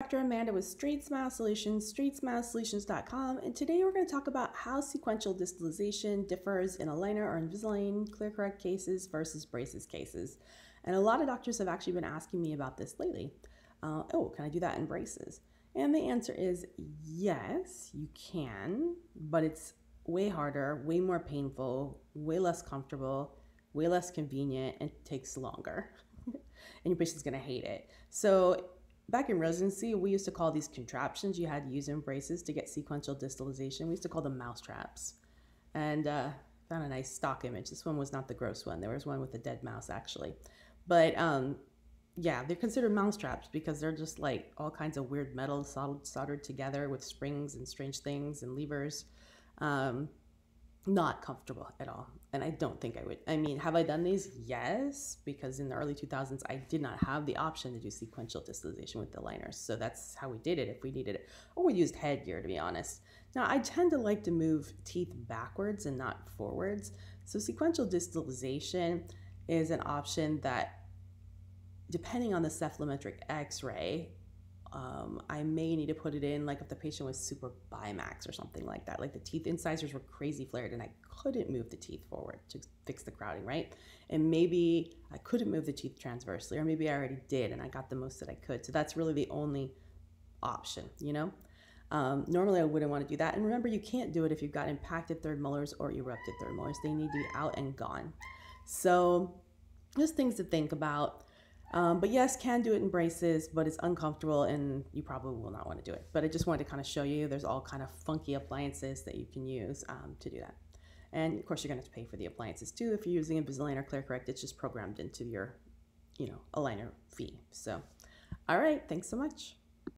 Dr. Amanda with Straight Smile Solutions, StraightSmileSolutions.com, and today we're going to talk about how sequential distalization differs in aligner or Invisalign ClearCorrect cases versus braces cases. And a lot of doctors have actually been asking me about this lately. Oh, can I do that in braces? And the answer is yes, you can, but it's way harder, way more painful, way less comfortable, way less convenient, and takes longer. And your patient's going to hate it. So back in residency, we used to call these contraptions you had to use in braces to get sequential distalization. We used to call them mousetraps. And found a nice stock image. This one was not the gross one. There was one with a dead mouse, actually. But yeah, they're considered mousetraps because they're just like all kinds of weird metal soldered together with springs and strange things and levers. Not comfortable at all. And I don't think I would. I mean, have I done these? Yes, because in the early 2000s, I did not have the option to do sequential distalization with the aligners. So that's how we did it if we needed it. Or we used headgear, to be honest. Now, I tend to like to move teeth backwards and not forwards. So sequential distalization is an option that, depending on the cephalometric x-ray, I may need to put it in, like if the patient was super bimax or something like that, like the teeth incisors were crazy flared and I couldn't move the teeth forward to fix the crowding, right? And maybe I couldn't move the teeth transversely, or maybe I already did and I got the most that I could. So that's really the only option, you know? Normally I wouldn't want to do that. And remember, you can't do it if you've got impacted third molars or erupted third molars. They need to be out and gone. So just things to think about. But yes, can do it in braces, but it's uncomfortable and you probably will not want to do it. But I just wanted to kind of show you there's all kind of funky appliances that you can use to do that. And of course, you're going to have to pay for the appliances too. If you're using Invisalign or ClearCorrect, it's just programmed into your, aligner fee. So, all right. Thanks so much.